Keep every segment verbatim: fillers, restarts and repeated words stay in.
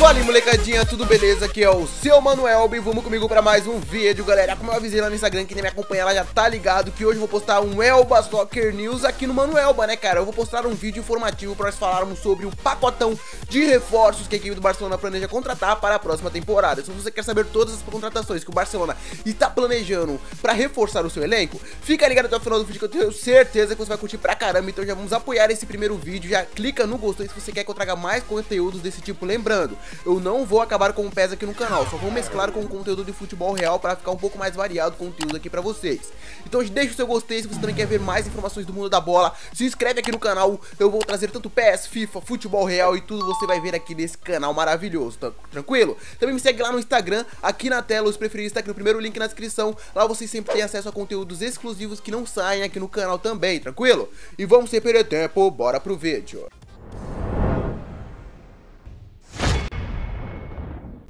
Fala aí, molecadinha, tudo beleza? Aqui é o seu Manuel e vamos comigo para mais um vídeo, galera. Como eu avisei lá no Instagram, quem me acompanha lá já tá ligado que hoje eu vou postar um Elba Stocker News aqui no Manuelba, né, cara? Eu vou postar um vídeo informativo para nós falarmos sobre o pacotão de reforços que a equipe do Barcelona planeja contratar para a próxima temporada. Se você quer saber todas as contratações que o Barcelona está planejando para reforçar o seu elenco, fica ligado até o final do vídeo que eu tenho certeza que você vai curtir pra caramba. Então já vamos apoiar esse primeiro vídeo, já clica no gostei se você quer que eu traga mais conteúdos desse tipo. Lembrando, eu não vou acabar com o P E S aqui no canal, só vou mesclar com o conteúdo de futebol real para ficar um pouco mais variado o conteúdo aqui para vocês. Então deixa o seu gostei se você também quer ver mais informações do mundo da bola, se inscreve aqui no canal, eu vou trazer tanto P E S, FIFA, futebol real e tudo você vai ver aqui nesse canal maravilhoso, tá tranquilo? Também me segue lá no Instagram, aqui na tela, os preferidos tá aqui no primeiro link na descrição, lá vocês sempre têm acesso a conteúdos exclusivos que não saem aqui no canal também, tranquilo? E vamos sem perder tempo, bora pro vídeo.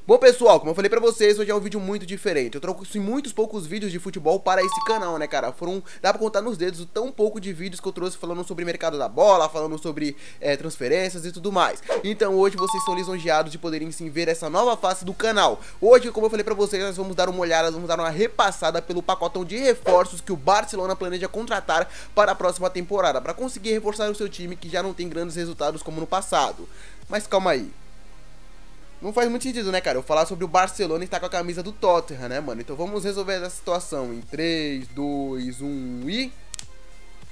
Bom, pessoal, como eu falei pra vocês, hoje é um vídeo muito diferente. Eu trouxe muitos poucos vídeos de futebol para esse canal, né, cara? Foram, dá pra contar nos dedos o tão pouco de vídeos que eu trouxe falando sobre mercado da bola, falando sobre é, transferências e tudo mais. Então hoje vocês são lisonjeados de poderem sim ver essa nova face do canal. Hoje, como eu falei pra vocês, nós vamos dar uma olhada, vamos dar uma repassada pelo pacotão de reforços que o Barcelona planeja contratar para a próxima temporada, pra conseguir reforçar o seu time que já não tem grandes resultados como no passado. Mas calma aí. Não faz muito sentido, né, cara? Eu falar sobre o Barcelona e estar com a camisa do Tottenham, né, mano? Então vamos resolver essa situação em três, dois, um e...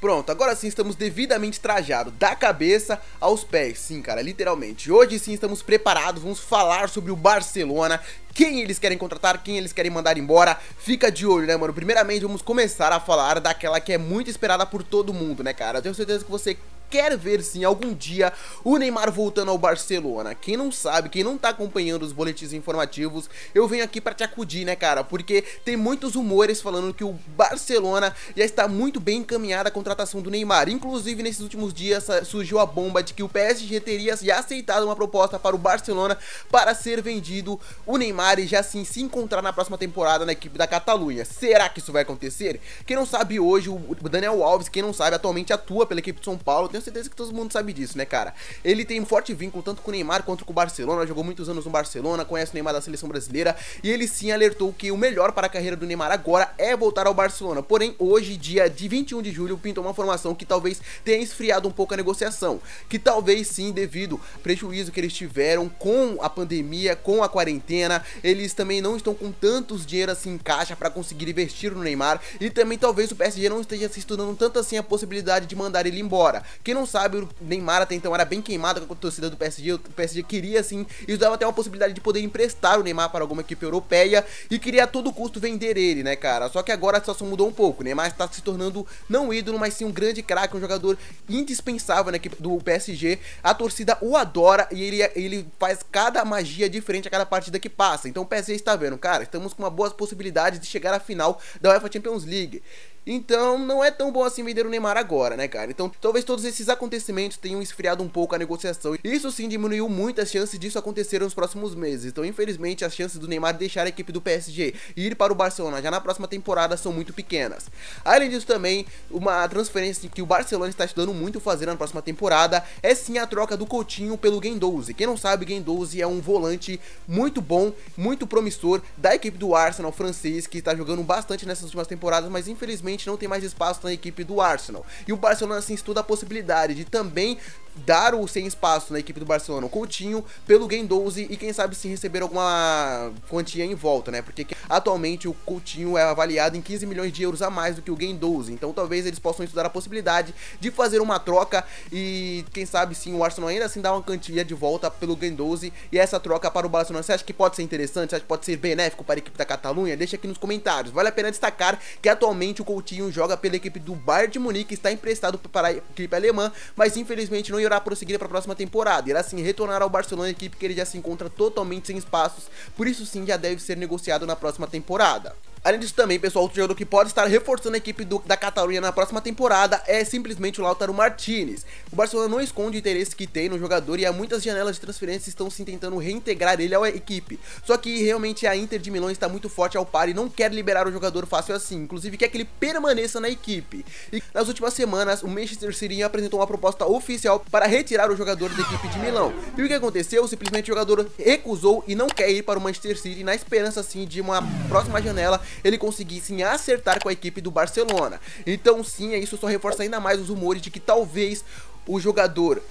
Pronto, agora sim estamos devidamente trajados, da cabeça aos pés, sim, cara, literalmente. Hoje sim estamos preparados, vamos falar sobre o Barcelona, quem eles querem contratar, quem eles querem mandar embora. Fica de olho, né, mano? Primeiramente vamos começar a falar daquela que é muito esperada por todo mundo, né, cara? Eu tenho certeza que você... quer ver sim algum dia o Neymar voltando ao Barcelona. Quem não sabe, quem não tá acompanhando os boletins informativos, eu venho aqui pra te acudir, né, cara? Porque tem muitos rumores falando que o Barcelona já está muito bem encaminhada a contratação do Neymar. Inclusive, nesses últimos dias surgiu a bomba de que o P S G teria já aceitado uma proposta para o Barcelona para ser vendido o Neymar e já sim se encontrar na próxima temporada na equipe da Catalunha. Será que isso vai acontecer? Quem não sabe, hoje o Daniel Alves, quem não sabe, atualmente atua pela equipe de São Paulo. Tenho certeza que todo mundo sabe disso, né, cara? Ele tem um forte vínculo tanto com o Neymar quanto com o Barcelona, jogou muitos anos no Barcelona, conhece o Neymar da seleção brasileira e ele sim alertou que o melhor para a carreira do Neymar agora é voltar ao Barcelona. Porém, hoje, dia de vinte e um de julho, pintou uma formação que talvez tenha esfriado um pouco a negociação, que talvez sim, devido ao prejuízo que eles tiveram com a pandemia, com a quarentena, eles também não estão com tantos dinheiro assim em caixa para conseguir investir no Neymar e também talvez o P S G não esteja se estudando tanto assim a possibilidade de mandar ele embora. Quem não sabe, o Neymar até então era bem queimado com a torcida do P S G, o P S G queria sim, e dava até uma possibilidade de poder emprestar o Neymar para alguma equipe europeia e queria a todo custo vender ele, né, cara? Só que agora a situação mudou um pouco, o Neymar está se tornando não ídolo, mas sim um grande craque, um jogador indispensável na equipe do P S G, a torcida o adora e ele, ele faz cada magia diferente a cada partida que passa. Então o P S G está vendo, cara, estamos com uma boa possibilidade de chegar à final da UEFA Champions League. Então não é tão bom assim vender o Neymar agora, né, cara? Então talvez todos esses acontecimentos tenham esfriado um pouco a negociação. Isso sim diminuiu muito as chances disso acontecer nos próximos meses. Então infelizmente as chances do Neymar deixar a equipe do P S G e ir para o Barcelona já na próxima temporada são muito pequenas. Além disso também, uma transferência que o Barcelona está estudando muito fazer na próxima temporada é sim a troca do Coutinho pelo Guendouzi. Quem não sabe, Guendouzi é um volante muito bom, muito promissor da equipe do Arsenal francês que está jogando bastante nessas últimas temporadas, mas infelizmente não tem mais espaço na equipe do Arsenal e o Barcelona assim estuda a possibilidade de também dar o sem espaço na equipe do Barcelona, o Coutinho, pelo Guendouzi e quem sabe se receber alguma quantia em volta, né, porque atualmente o Coutinho é avaliado em quinze milhões de euros a mais do que o Guendouzi, então talvez eles possam estudar a possibilidade de fazer uma troca e quem sabe sim o Arsenal ainda assim dá uma quantia de volta pelo Guendouzi e essa troca para o Barcelona. Você acha que pode ser interessante? Você acha que pode ser benéfico para a equipe da Catalunha? Deixa aqui nos comentários. Vale a pena destacar que atualmente o Coutinho joga pela equipe do Bayern de Munique, está emprestado para a equipe alemã, mas infelizmente não irá prosseguir para a próxima temporada, irá sim retornar ao Barcelona, equipe que ele já se encontra totalmente sem espaços, por isso sim já deve ser negociado na próxima temporada. Além disso também, pessoal, outro jogador que pode estar reforçando a equipe do, da Catalunha na próxima temporada é simplesmente o Lautaro Martinez. O Barcelona não esconde o interesse que tem no jogador e há muitas janelas de transferência estão se tentando reintegrar ele à equipe. Só que realmente a Inter de Milão está muito forte ao par e não quer liberar o jogador fácil assim, inclusive quer que ele permaneça na equipe. E nas últimas semanas, o Manchester City apresentou uma proposta oficial para retirar o jogador da equipe de Milão. E o que aconteceu? Simplesmente o jogador recusou e não quer ir para o Manchester City, na esperança assim de uma próxima janela ele conseguir sim acertar com a equipe do Barcelona. Então sim, isso só reforça ainda mais os rumores de que talvez o jogador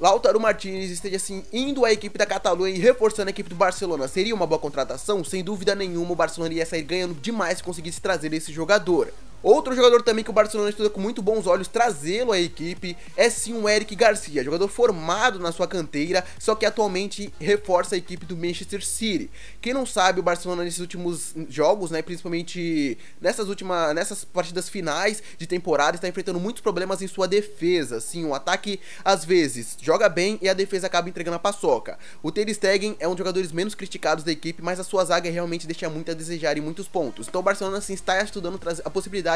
Lautaro Martinez esteja assim indo à equipe da Catalunha e reforçando a equipe do Barcelona. Seria uma boa contratação? Sem dúvida nenhuma, o Barcelona ia sair ganhando demais se conseguisse trazer esse jogador. Outro jogador também que o Barcelona estuda com muito bons olhos trazê-lo à equipe é sim o Eric Garcia, jogador formado na sua canteira, só que atualmente reforça a equipe do Manchester City. Quem não sabe, o Barcelona nesses últimos jogos, né, principalmente nessas, última, nessas partidas finais de temporada, está enfrentando muitos problemas em sua defesa. Sim, o ataque às vezes joga bem e a defesa acaba entregando a paçoca. O Ter Stegen é um dos jogadores menos criticados da equipe, mas a sua zaga realmente deixa muito a desejar em muitos pontos. Então o Barcelona sim está estudando a possibilidade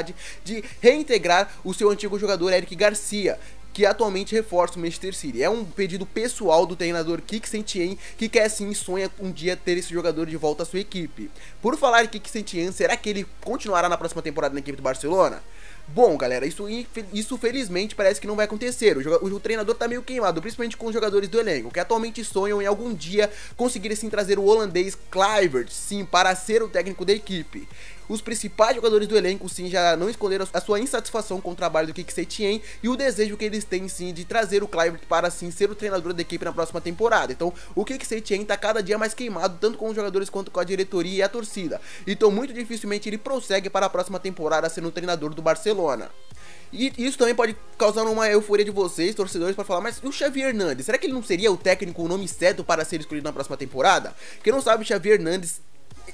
de reintegrar o seu antigo jogador Eric Garcia, que atualmente reforça o Manchester City. É um pedido pessoal do treinador Quique Setién, que quer sim, sonha um dia ter esse jogador de volta à sua equipe. Por falar em Quique Setién, será que ele continuará na próxima temporada na equipe do Barcelona? Bom, galera, isso, isso felizmente parece que não vai acontecer. O, jogador, o treinador tá meio queimado, principalmente com os jogadores do elenco, que atualmente sonham em algum dia conseguir sim trazer o holandês Kluivert, sim, para ser o técnico da equipe. Os principais jogadores do elenco, sim, já não esconderam a sua insatisfação com o trabalho do Quique Setién e o desejo que eles têm, sim, de trazer o Kluivert para, sim, ser o treinador da equipe na próxima temporada. Então, o Quique Setién tá cada dia mais queimado, tanto com os jogadores quanto com a diretoria e a torcida. Então, muito dificilmente ele prossegue para a próxima temporada sendo o treinador do Barcelona. E isso também pode causar uma euforia de vocês, torcedores, para falar, mas e o Xavi Hernández? Será que ele não seria o técnico, o nome certo para ser escolhido na próxima temporada? Quem não sabe, Xavi Hernández,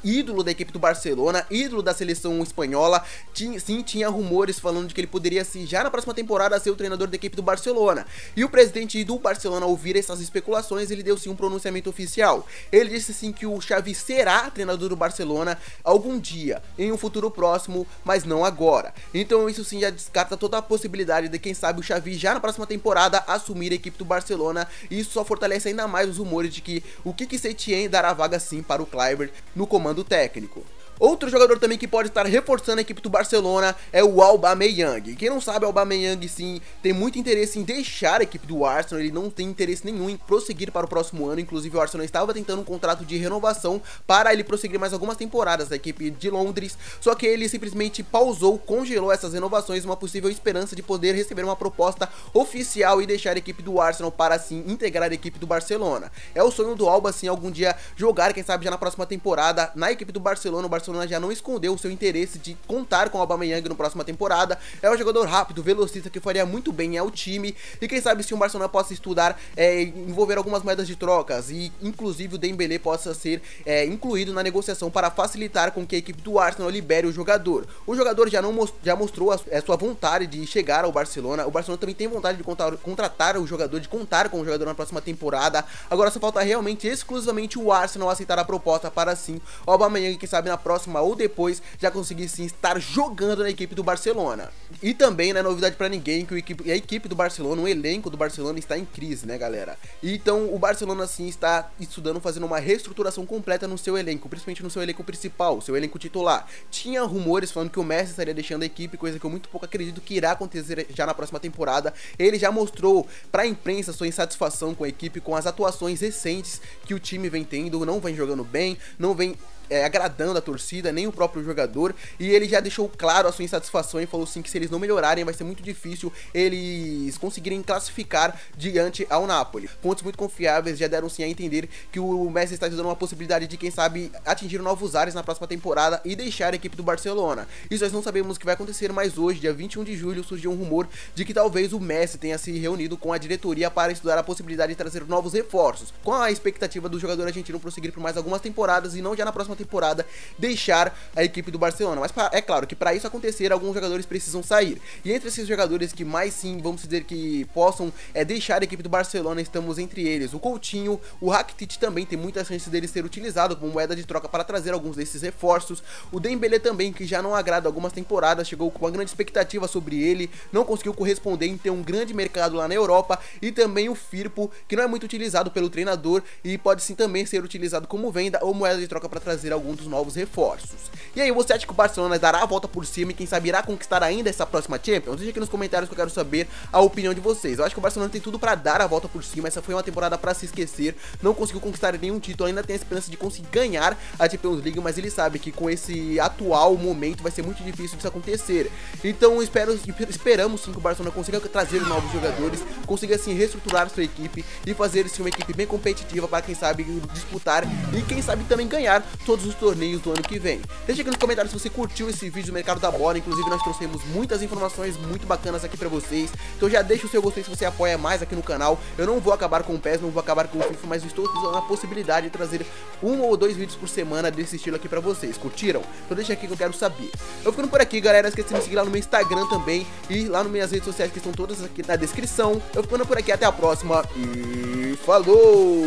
ídolo da equipe do Barcelona, ídolo da seleção espanhola, tinha, sim, tinha rumores falando de que ele poderia sim, já na próxima temporada, ser o treinador da equipe do Barcelona. E o presidente do Barcelona, ao ouvir essas especulações, ele deu sim um pronunciamento oficial. Ele disse sim que o Xavi será treinador do Barcelona algum dia, em um futuro próximo, mas não agora. Então isso sim já descarta toda a possibilidade de quem sabe o Xavi já na próxima temporada assumir a equipe do Barcelona, e isso só fortalece ainda mais os rumores de que o Quique Setién dará vaga sim para o Kluivert no comando técnico. Outro jogador também que pode estar reforçando a equipe do Barcelona é o Aubameyang. Quem não sabe, o Aubameyang sim tem muito interesse em deixar a equipe do Arsenal, ele não tem interesse nenhum em prosseguir para o próximo ano, inclusive o Arsenal estava tentando um contrato de renovação para ele prosseguir mais algumas temporadas da equipe de Londres, só que ele simplesmente pausou, congelou essas renovações, uma possível esperança de poder receber uma proposta oficial e deixar a equipe do Arsenal para assim integrar a equipe do Barcelona. É o sonho do Alba assim algum dia jogar, quem sabe já na próxima temporada, na equipe do Barcelona. O Barcelona Barcelona já não escondeu o seu interesse de contar com o Aubameyang na próxima temporada. É um jogador rápido, velocista, que faria muito bem ao time, e quem sabe se o Barcelona possa estudar, é, envolver algumas moedas de trocas, e inclusive o Dembélé possa ser é, incluído na negociação para facilitar com que a equipe do Arsenal libere o jogador. O jogador já, não most já mostrou a, a sua vontade de chegar ao Barcelona. O Barcelona também tem vontade de contar, contratar o jogador, de contar com o jogador na próxima temporada. Agora só falta realmente, exclusivamente, o Arsenal aceitar a proposta para sim o Aubameyang, quem sabe na próxima ou depois já conseguir sim estar jogando na equipe do Barcelona. E também não é novidade pra ninguém que o equipe, a equipe do Barcelona, o elenco do Barcelona está em crise, né, galera? Então o Barcelona sim está estudando, fazendo uma reestruturação completa no seu elenco, principalmente no seu elenco principal, seu elenco titular. Tinha rumores falando que o Messi estaria deixando a equipe, coisa que eu muito pouco acredito que irá acontecer já na próxima temporada. Ele já mostrou pra imprensa sua insatisfação com a equipe, com as atuações recentes que o time vem tendo, não vem jogando bem, não vem É, agradando a torcida, nem o próprio jogador, e ele já deixou claro a sua insatisfação e falou sim que se eles não melhorarem vai ser muito difícil eles conseguirem classificar diante ao Napoli. Fontes muito confiáveis já deram sim a entender que o Messi está dando uma possibilidade de quem sabe atingir novos ares na próxima temporada e deixar a equipe do Barcelona. Isso nós não sabemos o que vai acontecer, mas hoje, dia vinte e um de julho, surgiu um rumor de que talvez o Messi tenha se reunido com a diretoria para estudar a possibilidade de trazer novos reforços, com a expectativa do jogador argentino prosseguir por mais algumas temporadas e não já na próxima temporada deixar a equipe do Barcelona. Mas pra, é claro que para isso acontecer, alguns jogadores precisam sair. E entre esses jogadores que mais sim, vamos dizer que possam é, deixar a equipe do Barcelona, estamos entre eles o Coutinho, o Rakitic também tem muitas chances dele ser utilizado como moeda de troca para trazer alguns desses reforços. O Dembélé também, que já não agrada algumas temporadas, chegou com uma grande expectativa sobre ele, não conseguiu corresponder em ter um grande mercado lá na Europa. E também o Firpo, que não é muito utilizado pelo treinador e pode sim também ser utilizado como venda ou moeda de troca para trazer algum dos novos reforços. E aí, você acha que o Barcelona dará a volta por cima e quem sabe irá conquistar ainda essa próxima Champions? Deixa aqui nos comentários que eu quero saber a opinião de vocês. Eu acho que o Barcelona tem tudo para dar a volta por cima, essa foi uma temporada para se esquecer, não conseguiu conquistar nenhum título, ainda tem a esperança de conseguir ganhar a Champions League, mas ele sabe que com esse atual momento vai ser muito difícil disso acontecer. Então espero, esperamos sim que o Barcelona consiga trazer novos jogadores, consiga assim reestruturar sua equipe e fazer sim uma equipe bem competitiva para quem sabe disputar e quem sabe também ganhar todos os torneios do ano que vem. Deixa aqui nos comentários se você curtiu esse vídeo do Mercado da Bola, inclusive nós trouxemos muitas informações muito bacanas aqui pra vocês, então já deixa o seu gostei se você apoia mais aqui no canal. Eu não vou acabar com o P E S, não vou acabar com o FIFA, mas estou usando a possibilidade de trazer um ou dois vídeos por semana desse estilo aqui pra vocês. Curtiram? Então deixa aqui que eu quero saber. Eu ficando por aqui, galera, esquece de me seguir lá no meu Instagram também e lá nas minhas redes sociais que estão todas aqui na descrição. Eu ficando por aqui, até a próxima e falou!